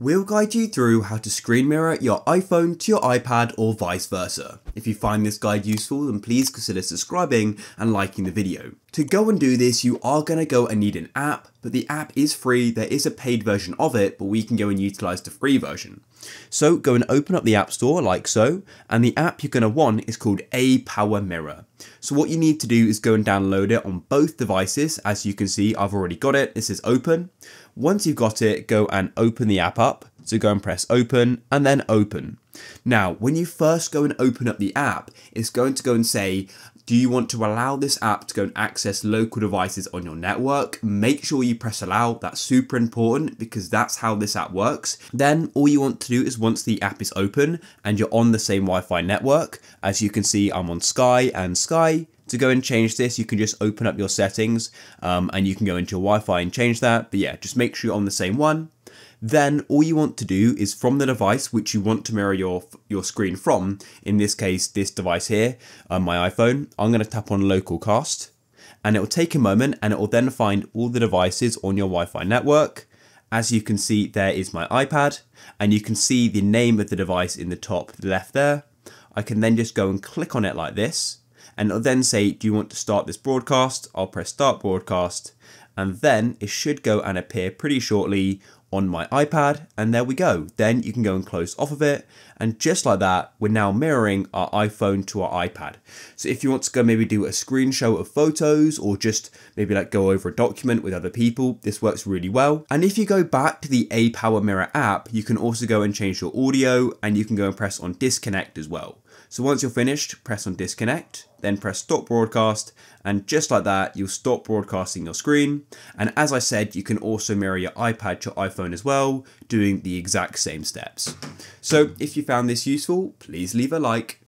We'll guide you through how to screen mirror your iPhone to your iPad or vice versa. If you find this guide useful, then please consider subscribing and liking the video. To go and do this, you are going to go and need an app, but the app is free. There is a paid version of it, but we can go and utilize the free version. So go and open up the App Store like so, and the app you're going to want is called APowerMirror. So what you need to do is go and download it on both devices. As you can see, I've already got it. It says open. Once you've got it, go and open the app up. So go and press open and then open. Now, when you first go and open up the app, it's going to go and say, do you want to allow this app to go and access local devices on your network? Make sure you press allow. That's super important because that's how this app works. Then all you want to do is once the app is open and you're on the same Wi-Fi network, as you can see, I'm on Sky and Sky. To go and change this, you can just open up your settings and you can go into your Wi-Fi and change that. But yeah, just make sure you're on the same one. Then all you want to do is from the device which you want to mirror your screen from, in this case, this device here, my iPhone, I'm going to tap on local cast and it will take a moment and it will then find all the devices on your Wi-Fi network. As you can see, there is my iPad and you can see the name of the device in the top left there. I can then just go and click on it like this and it'll then say, do you want to start this broadcast? I'll press start broadcast and then it should go and appear pretty shortly on my iPad, and there we go. Then you can go and close off of it, and just like that, we're now mirroring our iPhone to our iPad. So if you want to go maybe do a screenshot of photos, or just maybe like go over a document with other people, this works really well. And if you go back to the APowerMirror app, you can also go and change your audio, and you can go and press on disconnect as well. So once you're finished, press on disconnect, then press stop broadcast. And just like that, you'll stop broadcasting your screen. And as I said, you can also mirror your iPad to your iPhone as well, doing the exact same steps. So if you found this useful, please leave a like.